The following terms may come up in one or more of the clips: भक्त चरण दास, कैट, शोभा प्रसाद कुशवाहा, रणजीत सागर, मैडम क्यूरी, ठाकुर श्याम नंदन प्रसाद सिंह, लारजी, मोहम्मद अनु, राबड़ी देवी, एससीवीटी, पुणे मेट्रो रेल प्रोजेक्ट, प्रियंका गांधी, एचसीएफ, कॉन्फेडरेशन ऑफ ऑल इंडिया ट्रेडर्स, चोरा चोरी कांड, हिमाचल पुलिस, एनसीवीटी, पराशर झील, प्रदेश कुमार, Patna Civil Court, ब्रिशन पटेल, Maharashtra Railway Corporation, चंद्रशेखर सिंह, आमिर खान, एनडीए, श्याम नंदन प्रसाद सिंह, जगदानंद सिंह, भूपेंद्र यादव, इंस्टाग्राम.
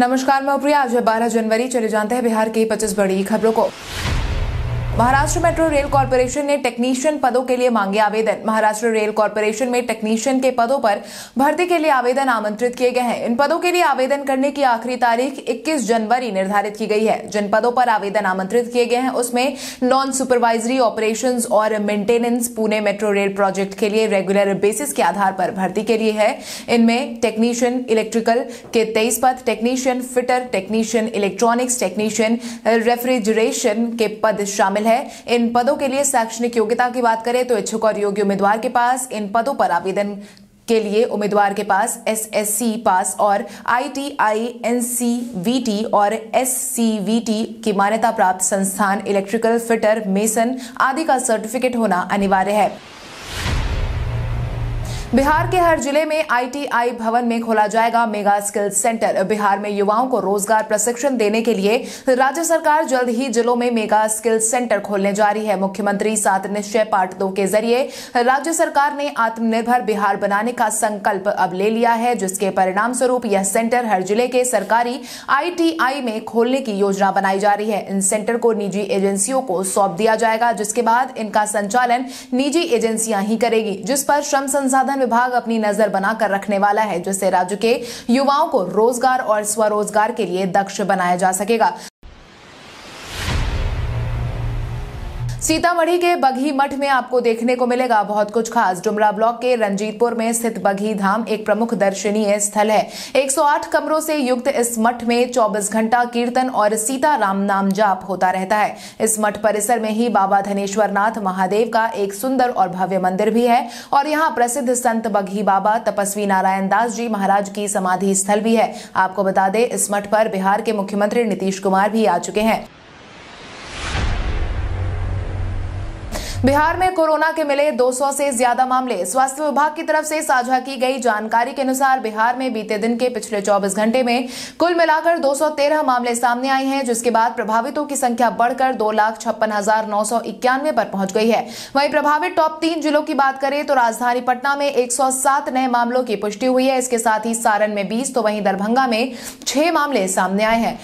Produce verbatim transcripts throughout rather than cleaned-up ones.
नमस्कार, मैं प्रिया। आज है बारह जनवरी। चले जानते हैं बिहार की पच्चीस बड़ी खबरों को। महाराष्ट्र मेट्रो रेल कॉरपोरेशन ने टेक्नीशियन पदों के लिए मांगे आवेदन। महाराष्ट्र रेल कॉरपोरेशन में टेक्नीशियन के पदों पर भर्ती के लिए आवेदन आमंत्रित किए गए हैं। इन पदों के लिए आवेदन करने की आखिरी तारीख इक्कीस जनवरी निर्धारित की गई है। जिन पदों पर आवेदन आमंत्रित किए गए हैं उसमें नॉन सुपरवाइजरी ऑपरेशंस और maintenance पुणे मेट्रो रेल प्रोजेक्ट के लिए रेगुलर बेसिस के आधार पर भर्ती के लिए है। इनमें टेक्नीशियन इलेक्ट्रिकल के तेईस पद, technician fitter, technician electronics, technician refrigeration के पद शामिल। इन पदों के लिए शैक्षणिक योग्यता की बात करें तो इच्छुक और योग्य उम्मीदवार के पास इन पदों पर आवेदन के लिए उम्मीदवार के पास एसएससी पास और आईटीआई, एनसीवीटी और एससीवीटी की मान्यता प्राप्त संस्थान, इलेक्ट्रिकल फिटर, मेसन आदि का सर्टिफिकेट होना अनिवार्य है। बिहार के हर जिले में आईटीआई भवन में खोला जाएगा मेगा स्किल सेंटर। बिहार में युवाओं को रोजगार प्रशिक्षण देने के लिए राज्य सरकार जल्द ही जिलों में मेगा स्किल सेंटर खोलने जा रही है। मुख्यमंत्री सात निश्चय पार्ट दो के जरिए राज्य सरकार ने आत्मनिर्भर बिहार बनाने का संकल्प अब ले लिया है, जिसके परिणाम स्वरूप यह सेंटर हर जिले के सरकारी आईटीआई में खोलने की योजना बनाई जा रही है। इन सेंटर को निजी एजेंसियों को सौंप दिया जाएगा, जिसके बाद इनका संचालन निजी एजेंसियां ही करेगी, जिस पर श्रम संसाधन विभाग अपनी नजर बनाकर रखने वाला है, जिससे राज्य के युवाओं को रोजगार और स्वरोजगार के लिए दक्ष बनाया जा सकेगा। सीतामढ़ी के बगही मठ में आपको देखने को मिलेगा बहुत कुछ खास। डुमरा ब्लॉक के रंजीतपुर में स्थित बगही धाम एक प्रमुख दर्शनीय स्थल है। एक सौ आठ कमरों से युक्त इस मठ में चौबीस घंटा कीर्तन और सीता राम नाम जाप होता रहता है। इस मठ परिसर में ही बाबा धनेश्वरनाथ महादेव का एक सुंदर और भव्य मंदिर भी है और यहाँ प्रसिद्ध संत बगही बाबा तपस्वी नारायण दास जी महाराज की समाधि स्थल भी है। आपको बता दें, इस मठ पर बिहार के मुख्यमंत्री नीतीश कुमार भी आ चुके हैं। बिहार में कोरोना के मिले दो सौ से ज्यादा मामले। स्वास्थ्य विभाग की तरफ से साझा की गई जानकारी के अनुसार बिहार में बीते दिन के पिछले चौबीस घंटे में कुल मिलाकर दो सौ तेरह मामले सामने आए हैं, जिसके बाद प्रभावितों की संख्या बढ़कर दो लाख छप्पन हजार नौ सौ इक्यानवे पर पहुंच गई है। वहीं प्रभावित टॉप तीन जिलों की बात करें तो राजधानी पटना में एक सौ सात नए मामलों की पुष्टि हुई है। इसके साथ ही सारण में बीस तो वहीं दरभंगा में छह मामले सामने आए हैं।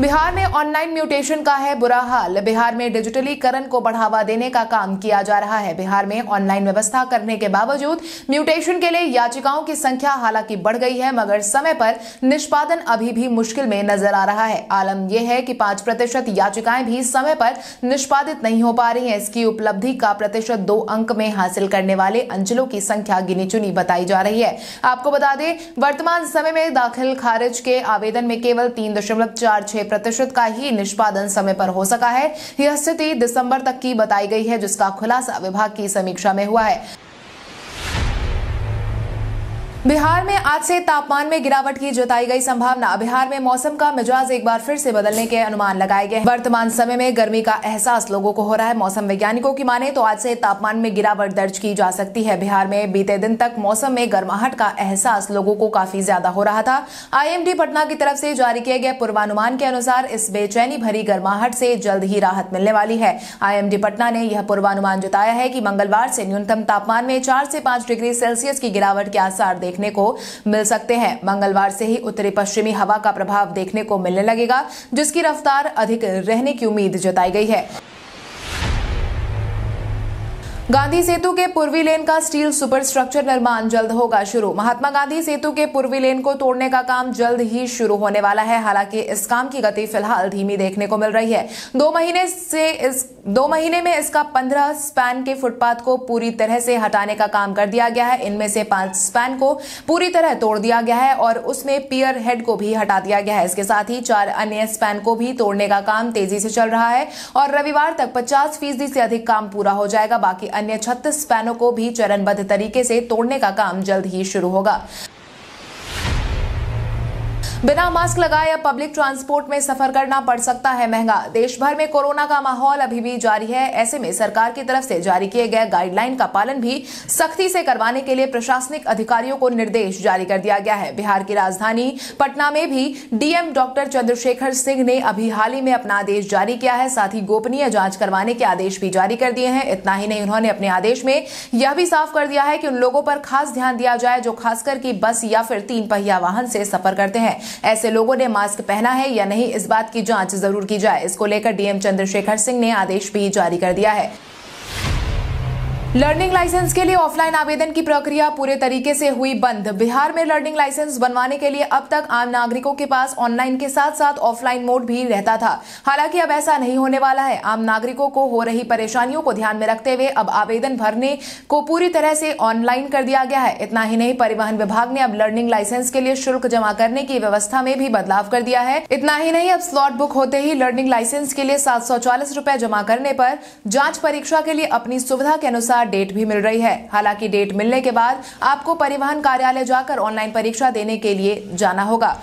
बिहार में ऑनलाइन म्यूटेशन का है बुरा हाल। बिहार में डिजिटलीकरण को बढ़ावा देने का काम किया जा रहा है। बिहार में ऑनलाइन व्यवस्था करने के बावजूद म्यूटेशन के लिए याचिकाओं की संख्या हालांकि बढ़ गई है, मगर समय पर निष्पादन अभी भी मुश्किल में नजर आ रहा है। आलम यह है कि पांच प्रतिशत याचिकाएं भी समय पर निष्पादित नहीं हो पा रही है। इसकी उपलब्धि का प्रतिशत दो अंक में हासिल करने वाले अंचलों की संख्या गिनी चुनी बताई जा रही है। आपको बता दें, वर्तमान समय में दाखिल खारिज के आवेदन में केवल तीन दशमलव चार छह प्रतिशत का ही निष्पादन समय पर हो सका है। यह स्थिति दिसंबर तक की बताई गई है, जिसका खुलासा विभाग की समीक्षा में हुआ है। बिहार में आज से तापमान में गिरावट की जताई गई संभावना। बिहार में मौसम का मिजाज एक बार फिर से बदलने के अनुमान लगाए गए हैं। वर्तमान समय में गर्मी का एहसास लोगों को हो रहा है। मौसम वैज्ञानिकों की माने तो आज से तापमान में गिरावट दर्ज की जा सकती है। बिहार में बीते दिन तक मौसम में गर्माहट का एहसास लोगों को काफी ज्यादा हो रहा था। आईएमडी पटना की तरफ से जारी किए गए पूर्वानुमान के अनुसार इस बेचैनी भरी गर्माहट से जल्द ही राहत मिलने वाली है। आईएमडी पटना ने यह पूर्वानुमान जताया है कि मंगलवार से न्यूनतम तापमान में चार से पांच डिग्री सेल्सियस की गिरावट के आसार देखने को मिल सकते हैं। मंगलवार से ही उत्तरी पश्चिमी हवा का प्रभाव देखने को मिलने लगेगा, जिसकी रफ्तार अधिक रहने की उम्मीद जताई गई है। गांधी सेतु के पूर्वी लेन का स्टील सुपर स्ट्रक्चर निर्माण जल्द होगा शुरू। महात्मा गांधी सेतु के पूर्वी लेन को तोड़ने का काम जल्द ही शुरू होने वाला है। हालांकि इस काम की गति फिलहाल धीमी देखने को मिल रही है। दो महीने से इस दो महीने में इसका पंद्रह स्पैन के फुटपाथ को पूरी तरह से हटाने का काम कर दिया गया है। इनमें से पांच स्पैन को पूरी तरह तोड़ दिया गया है और उसमें पियर हेड को भी हटा दिया गया है। इसके साथ ही चार अन्य स्पैन को भी तोड़ने का काम तेजी से चल रहा है और रविवार तक पचास फीसदी से अधिक काम पूरा हो जाएगा। बाकी अन्य छत्तीस स्पैनों को भी चरणबद्ध तरीके से तोड़ने का काम जल्द ही शुरू होगा। बिना मास्क लगाए अब पब्लिक ट्रांसपोर्ट में सफर करना पड़ सकता है महंगा। देश भर में कोरोना का माहौल अभी भी जारी है। ऐसे में सरकार की तरफ से जारी किए गए गाइडलाइन का पालन भी सख्ती से करवाने के लिए प्रशासनिक अधिकारियों को निर्देश जारी कर दिया गया है। बिहार की राजधानी पटना में भी डीएम डॉक्टर चंद्रशेखर सिंह ने अभी हाल ही में अपना आदेश जारी किया है। साथ ही गोपनीय जांच करवाने के आदेश भी जारी कर दिए हैं। इतना ही नहीं, उन्होंने अपने आदेश में यह भी साफ कर दिया है कि उन लोगों पर खास ध्यान दिया जाए जो खासकर की बस या फिर तीन पहिया वाहन से सफर करते हैं। ऐसे लोगों ने मास्क पहना है या नहीं, इस बात की जांच जरूर की जाए। इसको लेकर डीएम चंद्रशेखर सिंह ने आदेश भी जारी कर दिया है। लर्निंग लाइसेंस के लिए ऑफलाइन आवेदन की प्रक्रिया पूरे तरीके से हुई बंद। बिहार में लर्निंग लाइसेंस बनवाने के लिए अब तक आम नागरिकों के पास ऑनलाइन के साथ साथ ऑफलाइन मोड भी रहता था। हालांकि अब ऐसा नहीं होने वाला है। आम नागरिकों को हो रही परेशानियों को ध्यान में रखते हुए अब आवेदन भरने को पूरी तरह से ऑनलाइन कर दिया गया है। इतना ही नहीं, परिवहन विभाग ने अब लर्निंग लाइसेंस के लिए शुल्क जमा करने की व्यवस्था में भी बदलाव कर दिया है। इतना ही नहीं, अब स्लॉट बुक होते ही लर्निंग लाइसेंस के लिए सात सौ चालीस रुपए जमा करने पर जांच परीक्षा के लिए अपनी सुविधा के अनुसार डेट भी मिल रही है। हालांकि डेट मिलने के बाद आपको परिवहन कार्यालय जाकर ऑनलाइन परीक्षा देने के लिए जाना होगा।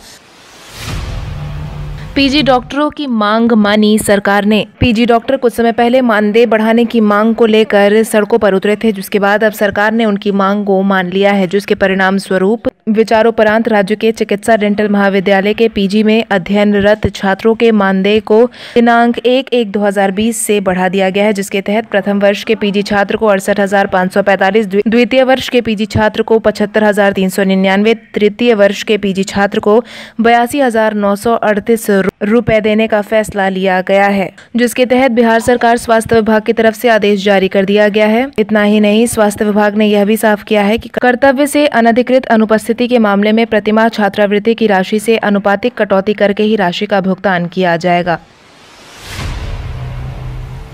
पीजी डॉक्टरों की मांग मानी सरकार ने। पीजी डॉक्टर कुछ समय पहले मानदेय बढ़ाने की मांग को लेकर सड़कों पर उतरे थे, जिसके बाद अब सरकार ने उनकी मांग को मान लिया है, जिसके परिणाम स्वरूप विचारोपरांत राज्य के चिकित्सा डेंटल महाविद्यालय के पीजी में अध्ययनरत छात्रों के मानदेय को दिनांक एक एक दो हजार बीस से बढ़ा दिया गया है, जिसके तहत प्रथम वर्ष के पीजी छात्र को अड़सठ हजार पाँच सौ पैंतालीस, द्वितीय वर्ष के पीजी छात्र को पचहत्तर हजार तीन सौ निन्यानवे, तृतीय वर्ष के पीजी छात्र को बयासी हजार नौ सौ अड़तीस रुपए देने का फैसला लिया गया है, जिसके तहत बिहार सरकार स्वास्थ्य विभाग की तरफ से आदेश जारी कर दिया गया है। इतना ही नहीं, स्वास्थ्य विभाग ने यह भी साफ किया है कि कर्तव्य से अनधिकृत अनुपस्थिति के मामले में प्रतिमाह छात्रवृत्ति की राशि से अनुपातिक कटौती करके ही राशि का भुगतान किया जाएगा।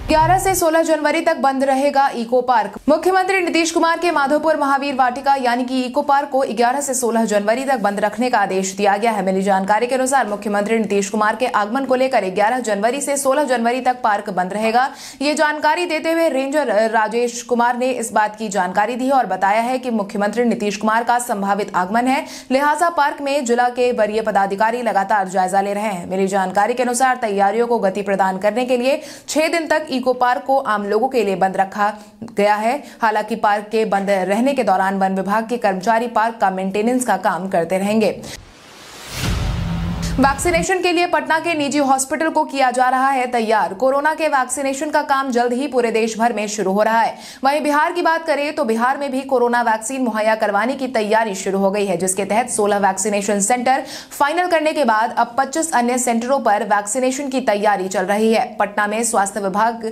ग्यारह से सोलह जनवरी तक बंद रहेगा इको पार्क। मुख्यमंत्री नीतीश कुमार के माधोपुर महावीर वाटिका यानी कि इको पार्क को ग्यारह से सोलह जनवरी तक बंद रखने का आदेश दिया गया है। मिली जानकारी के अनुसार मुख्यमंत्री नीतीश कुमार के आगमन को लेकर ग्यारह जनवरी से सोलह जनवरी तक पार्क बंद रहेगा। ये जानकारी देते हुए रेंजर राजेश कुमार ने इस बात की जानकारी दी और बताया है कि मुख्यमंत्री नीतीश कुमार का संभावित आगमन है, लिहाजा पार्क में जिला के वरीय पदाधिकारी लगातार जायजा ले रहे हैं। मिली जानकारी के अनुसार तैयारियों को गति प्रदान करने के लिए छह दिन तक इको पार्क को आम लोगों के लिए बंद रखा गया है। हालांकि पार्क के बंद रहने के दौरान वन विभाग के कर्मचारी पार्क का मेंटेनेंस का काम करते रहेंगे। वैक्सीनेशन के लिए पटना के निजी हॉस्पिटल को किया जा रहा है तैयार। कोरोना के वैक्सीनेशन का काम जल्द ही पूरे देश भर में शुरू हो रहा है। वहीं बिहार की बात करें तो बिहार में भी कोरोना वैक्सीन मुहैया करवाने की तैयारी शुरू हो गई है, जिसके तहत सोलह वैक्सीनेशन सेंटर फाइनल करने के बाद अब पच्चीस अन्य सेंटरों पर वैक्सीनेशन की तैयारी चल रही है। पटना में स्वास्थ्य विभाग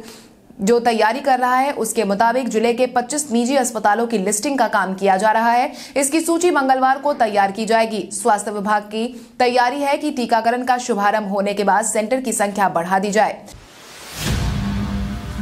जो तैयारी कर रहा है, उसके मुताबिक जिले के पच्चीस निजी अस्पतालों की लिस्टिंग का काम किया जा रहा है। इसकी सूची मंगलवार को तैयार की जाएगी। स्वास्थ्य विभाग की तैयारी है कि टीकाकरण का शुभारंभ होने के बाद सेंटर की संख्या बढ़ा दी जाए।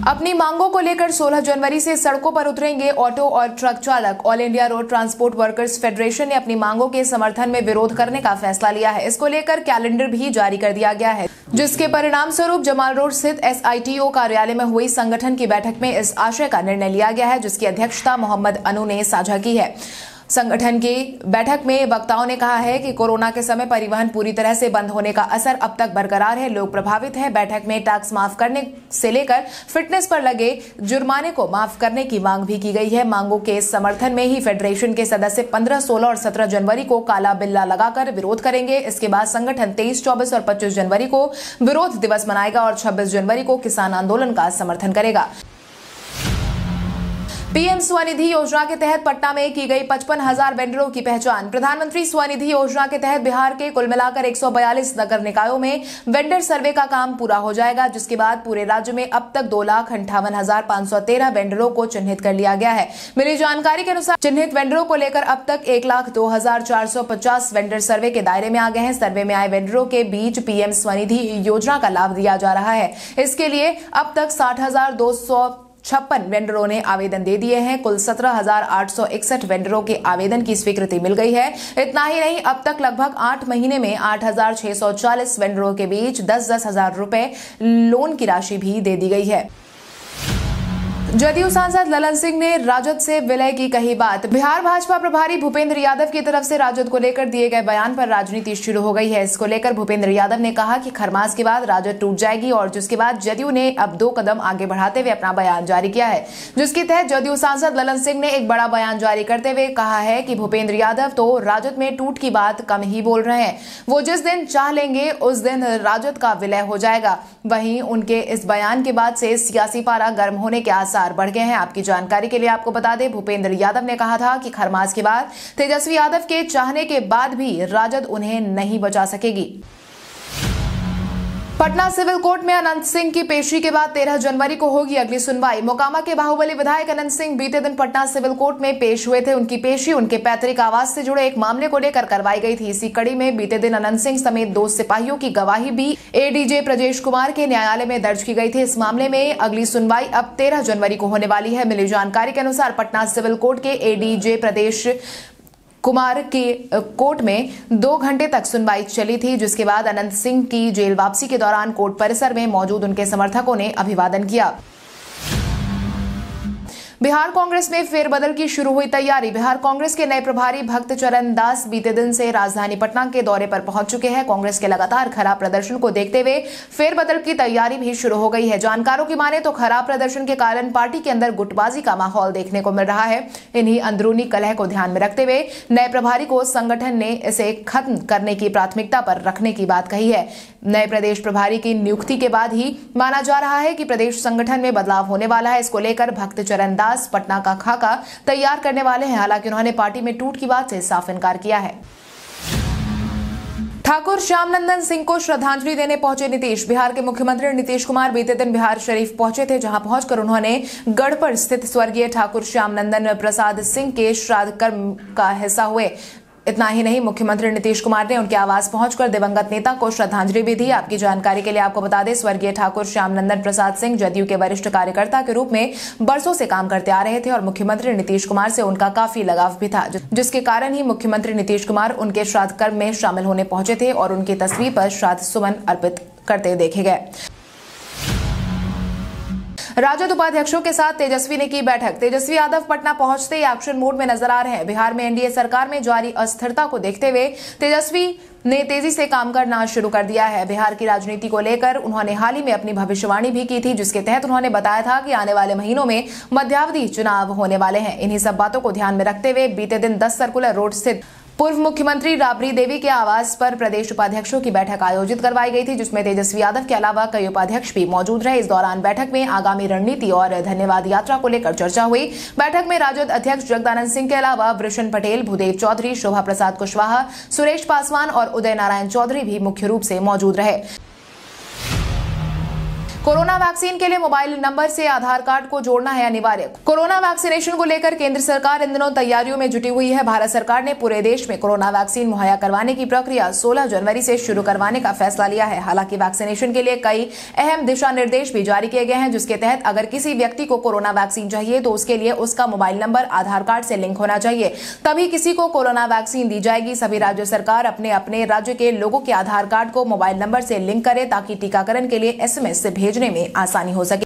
अपनी मांगों को लेकर सोलह जनवरी से सड़कों पर उतरेंगे ऑटो और ट्रक चालक। All India road transport workers federation ने अपनी मांगों के समर्थन में विरोध करने का फैसला लिया है। इसको लेकर कैलेंडर भी जारी कर दिया गया है, जिसके परिणाम स्वरूप जमाल रोड स्थित एसआईटीओ कार्यालय में हुई संगठन की बैठक में इस आशय का निर्णय लिया गया है, जिसकी अध्यक्षता मोहम्मद अनु ने साझा की है। संगठन की बैठक में वक्ताओं ने कहा है कि कोरोना के समय परिवहन पूरी तरह से बंद होने का असर अब तक बरकरार है, लोग प्रभावित हैं। बैठक में टैक्स माफ करने से लेकर फिटनेस पर लगे जुर्माने को माफ करने की मांग भी की गई है। मांगों के समर्थन में ही फेडरेशन के सदस्य पंद्रह, सोलह और सत्रह जनवरी को काला बिल्ला लगाकर विरोध करेंगे। इसके बाद संगठन तेईस, चौबीस और पच्चीस जनवरी को विरोध दिवस मनाएगा और छब्बीस जनवरी को किसान आंदोलन का समर्थन करेगा। पीएम स्वनिधि योजना के तहत पटना में की गई पचपन हजार वेंडरों की पहचान। प्रधानमंत्री स्वनिधि योजना के तहत बिहार के कुल मिलाकर एक सौ बयालीस नगर निकायों में वेंडर सर्वे का काम पूरा हो जाएगा, जिसके बाद पूरे राज्य में अब तक दो लाख अंठावन हजार पांच सौ तेरह वेंडरों को चिन्हित कर लिया गया है। मिली जानकारी के अनुसार चिन्हित वेंडरों को लेकर अब तक एक लाख दो हजार चार सौ पचास वेंडर सर्वे के दायरे में आ गए हैं। सर्वे में आए वेंडरों के बीच पीएम स्वनिधि योजना का लाभ दिया जा रहा है। इसके लिए अब तक साठ हजार दो सौ छप्पन वेंडरों ने आवेदन दे दिए हैं। कुल सत्रह हजार आठ सौ इकसठ वेंडरों के आवेदन की स्वीकृति मिल गई है। इतना ही नहीं, अब तक लगभग आठ महीने में आठ हजार छह सौ चालीस वेंडरों के बीच दस दस हजार रुपए लोन की राशि भी दे दी गई है। जदयू सांसद ललन सिंह ने राजद से विलय की कही बात। बिहार भाजपा प्रभारी भूपेंद्र यादव की तरफ से राजद को लेकर दिए गए बयान पर राजनीति शुरू हो गई है। इसको लेकर भूपेंद्र यादव ने कहा कि खरमास के बाद राजद टूट जाएगी और जिसके बाद जदयू ने अब दो कदम आगे बढ़ाते हुए अपना बयान जारी किया है, जिसके तहत जदयू सांसद ललन सिंह ने एक बड़ा बयान जारी करते हुए कहा है कि भूपेंद्र यादव तो राजद में टूट की बात कम ही बोल रहे हैं, वो जिस दिन चाह लेंगे उस दिन राजद का विलय हो जाएगा। वहीं उनके इस बयान के बाद से सियासी पारा गर्म होने के आसार बढ़ गए हैं। आपकी जानकारी के लिए आपको बता दें, भूपेंद्र यादव ने कहा था कि खरमास के बाद तेजस्वी यादव के चाहने के बाद भी राजद उन्हें नहीं बचा सकेगी। पटना सिविल कोर्ट में अनंत सिंह की पेशी के बाद तेरह जनवरी को होगी अगली सुनवाई। मोकामा के बाहुबली विधायक अनंत सिंह बीते दिन पटना सिविल कोर्ट में पेश हुए थे। उनकी पेशी उनके पैतृक आवास से जुड़े एक मामले को लेकर करवाई गई थी। इसी कड़ी में बीते दिन अनंत सिंह समेत दो सिपाहियों की गवाही भी एडीजे प्रदेश कुमार के न्यायालय में दर्ज की गई थी। इस मामले में अगली सुनवाई अब तेरह जनवरी को होने वाली है। मिली जानकारी के अनुसार पटना सिविल कोर्ट के एडीजे प्रदेश कुमार की कोर्ट में दो घंटे तक सुनवाई चली थी, जिसके बाद अनंत सिंह की जेल वापसी के दौरान कोर्ट परिसर में मौजूद उनके समर्थकों ने अभिवादन किया। बिहार कांग्रेस में फेरबदल की शुरू हुई तैयारी। बिहार कांग्रेस के नए प्रभारी भक्त चरण दास बीते दिन से राजधानी पटना के दौरे पर पहुंच चुके हैं। कांग्रेस के लगातार खराब प्रदर्शन को देखते हुए फेरबदल की तैयारी भी शुरू हो गई है। जानकारों की माने तो खराब प्रदर्शन के कारण पार्टी के अंदर गुटबाजी का माहौल देखने को मिल रहा है। इन्हीं अंदरूनी कलह को ध्यान में रखते हुए नए प्रभारी को संगठन ने इसे खत्म करने की प्राथमिकता पर रखने की बात कही है। नए प्रदेश प्रभारी की नियुक्ति के बाद ही माना जा रहा है कि प्रदेश संगठन में बदलाव होने वाला है। इसको लेकर भक्त चरण दास पटना का खाका तैयार करने वाले हैं। हालांकि उन्होंने पार्टी में टूट की बात से साफ इनकार किया है। ठाकुर श्याम नंदन सिंह को श्रद्धांजलि देने पहुंचे नीतीश। बिहार के मुख्यमंत्री नीतीश कुमार बीते दिन बिहार शरीफ पहुंचे थे, जहां पहुंचकर उन्होंने गढ़ पर स्थित स्वर्गीय ठाकुर श्याम नंदन प्रसाद सिंह के श्राद्ध कर्म का हिस्सा हुए। इतना ही नहीं, मुख्यमंत्री नीतीश कुमार ने उनके आवास पहुंचकर दिवंगत नेता को श्रद्धांजलि भी दी। आपकी जानकारी के लिए आपको बता दें, स्वर्गीय ठाकुर श्याम नंदन प्रसाद सिंह जदयू के वरिष्ठ कार्यकर्ता के रूप में बरसों से काम करते आ रहे थे और मुख्यमंत्री नीतीश कुमार से उनका काफी लगाव भी था, जिसके कारण ही मुख्यमंत्री नीतीश कुमार उनके श्राद्ध कर्म में शामिल होने पहुंचे थे और उनकी तस्वीर पर श्राद्ध सुमन अर्पित करते देखे गए। राजद उपाध्यक्षों के साथ तेजस्वी ने की बैठक। तेजस्वी यादव पटना पहुंचते ही एक्शन मोड में नजर आ रहे हैं। बिहार में एनडीए सरकार में जारी अस्थिरता को देखते हुए तेजस्वी ने तेजी से काम करना शुरू कर दिया है। बिहार की राजनीति को लेकर उन्होंने हाल ही में अपनी भविष्यवाणी भी की थी, जिसके तहत उन्होंने बताया था कि आने वाले महीनों में मध्यावधि चुनाव होने वाले हैं। इन्हीं सब बातों को ध्यान में रखते हुए बीते दिन दस सर्कुलर रोड स्थित पूर्व मुख्यमंत्री राबड़ी देवी के आवास पर प्रदेश उपाध्यक्षों की बैठक आयोजित करवाई गई थी, जिसमें तेजस्वी यादव के अलावा कई उपाध्यक्ष भी मौजूद रहे। इस दौरान बैठक में आगामी रणनीति और धन्यवाद यात्रा को लेकर चर्चा हुई। बैठक में राजद अध्यक्ष जगदानंद सिंह के अलावा ब्रिशन पटेल, भूदेव चौधरी, शोभा प्रसाद कुशवाहा, सुरेश पासवान और उदय नारायण चौधरी भी मुख्य रूप से मौजूद रहे। कोरोना वैक्सीन के लिए मोबाइल नंबर से आधार कार्ड को जोड़ना है अनिवार्य। कोरोना वैक्सीनेशन को लेकर केंद्र सरकार इन दिनों तैयारियों में जुटी हुई है। भारत सरकार ने पूरे देश में कोरोना वैक्सीन मुहैया करवाने की प्रक्रिया सोलह जनवरी से शुरू करवाने का फैसला लिया है। हालांकि वैक्सीनेशन के लिए कई अहम दिशा निर्देश भी जारी किए गए हैं, जिसके तहत अगर किसी व्यक्ति को कोरोना वैक्सीन चाहिए तो उसके लिए उसका मोबाइल नंबर आधार कार्ड से लिंक होना चाहिए, तभी किसी को कोरोना वैक्सीन दी जाएगी। सभी राज्य सरकार अपने अपने राज्य के लोगों के आधार कार्ड को मोबाइल नंबर से लिंक करे, ताकि टीकाकरण के लिए एस एम एस से भेज में आसानी हो सके।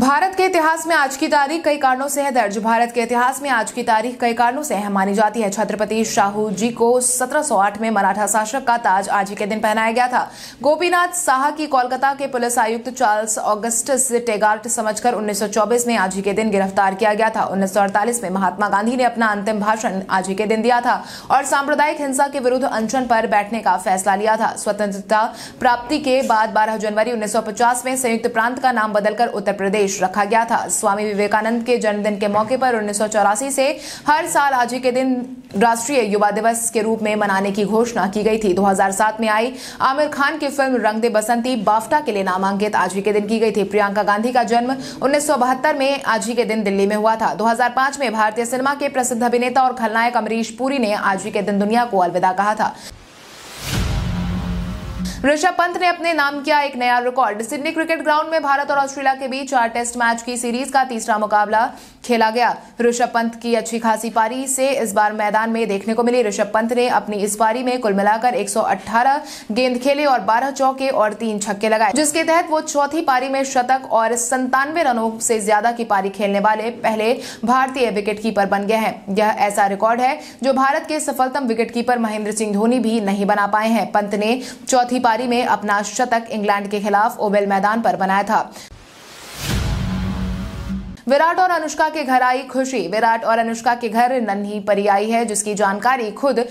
भारत के इतिहास में आज की तारीख कई कारणों से है दर्ज। भारत के इतिहास में आज की तारीख कई कारणों से अहम मानी जाती है। छत्रपति शाहू जी को सत्रह सौ आठ में मराठा शासक का ताज आज ही के दिन पहनाया गया था। गोपीनाथ साह की कोलकाता के पुलिस आयुक्त चार्ल्स ऑगस्टस टेगार्ट समझकर उन्नीस सौ चौबीस में आज ही के दिन गिरफ्तार किया गया था। उन्नीस सौ अड़तालीस में महात्मा गांधी ने अपना अंतिम भाषण आज ही के दिन दिया था और सांप्रदायिक हिंसा के विरुद्ध अनशन पर बैठने का फैसला लिया था। स्वतंत्रता प्राप्ति के बाद बारह जनवरी उन्नीस सौ पचास में संयुक्त प्रांत का नाम बदलकर उत्तर प्रदेश रखा गया था। स्वामी विवेकानंद के जन्मदिन के मौके पर उन्नीस सौ चौरासी से हर साल आज ही के दिन राष्ट्रीय युवा दिवस के रूप में मनाने की घोषणा की गई थी। दो हज़ार सात में आई आमिर खान की फिल्म रंग दे बसंती बाफ्टा के लिए नामांकित आज ही के दिन की गई थी। प्रियंका गांधी का जन्म उन्नीस सौ बहत्तर में आज ही के दिन दिल्ली में हुआ था। दो हज़ार पाँच में भारतीय सिनेमा के प्रसिद्ध अभिनेता और खलनायक अमरीश पुरी ने आज ही के दिन दुनिया को अलविदा कहा था। ऋषभ पंत ने अपने नाम किया एक नया रिकॉर्ड। सिडनी क्रिकेट ग्राउंड में भारत और ऑस्ट्रेलिया के बीच चार टेस्ट मैच की सीरीज का तीसरा मुकाबला खेला गया। ऋषभ पंत की अच्छी खासी पारी से इस बार मैदान में देखने को मिली। ऋषभ पंत ने अपनी इस पारी में कुल मिलाकर एक सौ अठारह गेंद खेले और बारह चौके और तीन छक्के लगाए, जिसके तहत वो चौथी पारी में शतक और संतानवे रनों से ज्यादा की पारी खेलने वाले पहले भारतीय विकेटकीपर बन गए हैं। यह ऐसा रिकॉर्ड है जो भारत के सफलतम विकेटकीपर महेंद्र सिंह धोनी भी नहीं बना पाए हैं। पंत ने चौथी पारी में अपना शतक इंग्लैंड के खिलाफ ओवल मैदान पर बनाया था। विराट और अनुष्का के घर आई खुशी। विराट और अनुष्का के घर नन्ही परी आई है, जिसकी जानकारी खुद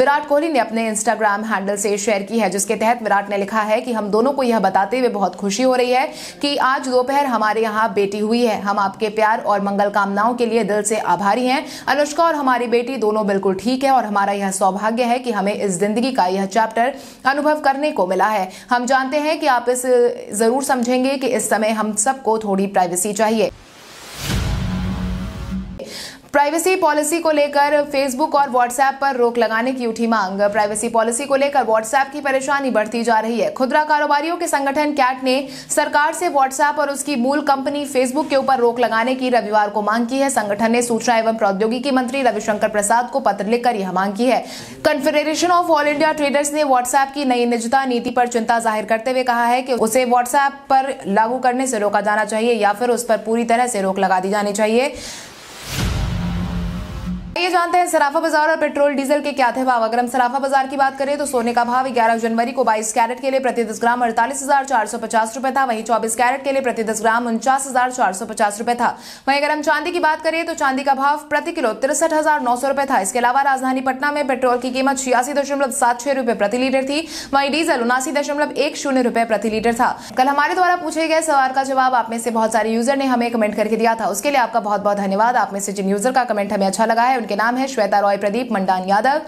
विराट कोहली ने अपने इंस्टाग्राम हैंडल से शेयर की है, जिसके तहत विराट ने लिखा है कि हम दोनों को यह बताते हुए बहुत खुशी हो रही है कि आज दोपहर हमारे यहाँ बेटी हुई है। हम आपके प्यार और मंगल कामनाओं के लिए दिल से आभारी हैं। अनुष्का और हमारी बेटी दोनों बिल्कुल ठीक है और हमारा यह सौभाग्य है कि हमें इस जिंदगी का यह चैप्टर अनुभव करने को मिला है। हम जानते हैं कि आप इस जरूर समझेंगे कि इस समय हम सबको थोड़ी प्राइवेसी चाहिए। प्राइवेसी पॉलिसी को लेकर फेसबुक और व्हाट्सएप पर रोक लगाने की उठी मांग। प्राइवेसी पॉलिसी को लेकर व्हाट्सएप की परेशानी बढ़ती जा रही है। खुदरा कारोबारियों के संगठन कैट ने सरकार से व्हाट्सएप और उसकी मूल कंपनी फेसबुक के ऊपर रोक लगाने की रविवार को मांग की है। संगठन ने सूचना एवं प्रौद्योगिकी मंत्री रविशंकर प्रसाद को पत्र लिखकर यह मांग की है। कॉन्फेडरेशन ऑफ ऑल इंडिया ट्रेडर्स ने व्हाट्सएप की नई निजता नीति पर चिंता जाहिर करते हुए कहा है कि उसे व्हाट्सएप पर लागू करने से रोका जाना चाहिए या फिर उस पर पूरी तरह से रोक लगा दी जानी चाहिए। ये जानते हैं सराफा बाजार और पेट्रोल डीजल के क्या थे भाव। अगर हम सराफा बाजार की बात करें तो सोने का भाव ग्यारह जनवरी को बाईस कैरेट के लिए प्रति दस ग्राम अड़तालीस हजार चार सौ पचास रुपए था। वहीं चौबीस कैरेट के लिए प्रति दस ग्राम उनचास हजार चार सौ पचास रुपए था। वहीं अगर हम चांदी की बात करें तो चांदी का भाव प्रति किलो तिरसठ हजार नौ सौ रुपए था। इसके अलावा राजधानी पटना में पेट्रोल की कीमत छियासी दशमलव सात छह रुपए प्रति लीटर थी। वहीं डीजल उनासी दशमलव एक शून्य रुपए प्रति लीटर था। कल हमारे द्वारा पूछे गए सवाल का जवाब आप में से बहुत सारे यूजर ने हमें कमेंट करके दिया था, उसके लिए आपका बहुत बहुत धन्यवाद। आप में से जिन यूजर का कमेंट हमें अच्छा लगा है उनके नाम है श्वेता रॉय, प्रदीप मंडान यादव,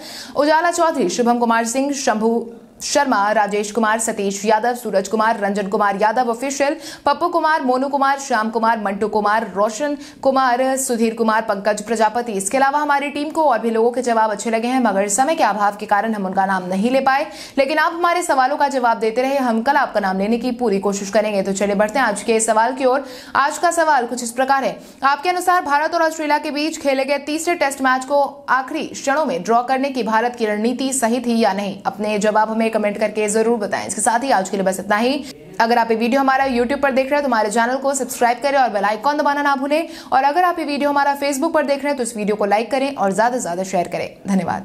उजाला चौधरी, शुभम कुमार सिंह, शंभू शर्मा, राजेश कुमार, सतीश यादव, सूरज कुमार, रंजन कुमार यादव ऑफिशियल, पप्पू कुमार, मोनू कुमार, श्याम कुमार, मंटू कुमार, रोशन कुमार, सुधीर कुमार, पंकज प्रजापति। इसके अलावा हमारी टीम को और भी लोगों के जवाब अच्छे लगे हैं, मगर समय के अभाव के कारण हम उनका नाम नहीं ले पाए, लेकिन आप हमारे सवालों का जवाब देते रहे। हम कल आपका नाम लेने की पूरी कोशिश करेंगे। तो चले बढ़ते हैं आज के सवाल की ओर। आज का सवाल कुछ इस प्रकार है, आपके अनुसार भारत और ऑस्ट्रेलिया के बीच खेले गए तीसरे टेस्ट मैच को आखिरी क्षणों में ड्रॉ करने की भारत की रणनीति सही थी या नहीं? अपने जवाब हमें कमेंट करके जरूर बताएं। इसके साथ ही आज के लिए बस इतना ही। अगर आप ये वीडियो हमारा यूट्यूब पर देख रहे हैं तो हमारे चैनल को सब्सक्राइब करें और बेल आइकॉन दबाना ना भूलें। और अगर आप ये वीडियो हमारा फेसबुक पर देख रहे हैं तो इस वीडियो को लाइक करें और ज्यादा से ज्यादा शेयर करें। धन्यवाद।